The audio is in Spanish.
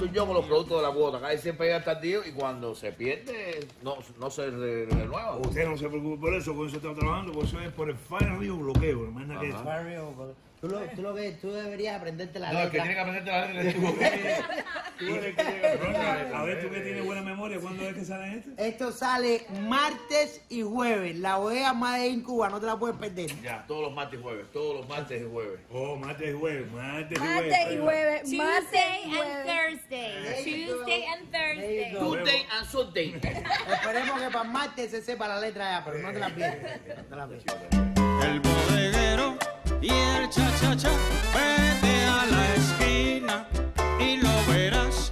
soy yo con los productos de la cuota. Casi siempre llega tardío y cuando se pierde no se renueva. Usted no se preocupe por eso, con eso está trabajando, porque eso es por el Fire Rio bloqueo, hermano. Tú deberías aprenderte la letra. No, el que tiene que aprenderte la letra es tú. A ver, tú que tienes buena memoria, ¿cuándo es que sale esto? Esto sale martes y jueves. La OEA Made in Cuba, no te la puedes perder. Ya, todos los martes y jueves, todos los martes y jueves. Oh, martes y jueves, martes y jueves. Martes y jueves, Tuesday and Thursday. Tuesday and Thursday. Tuesday and Sunday. Esperemos que para martes se sepa la letra ya, pero no te la pierdes. No te la pierdes. El bodeguero y el cha-cha-cha, vete a la esquina y lo verás.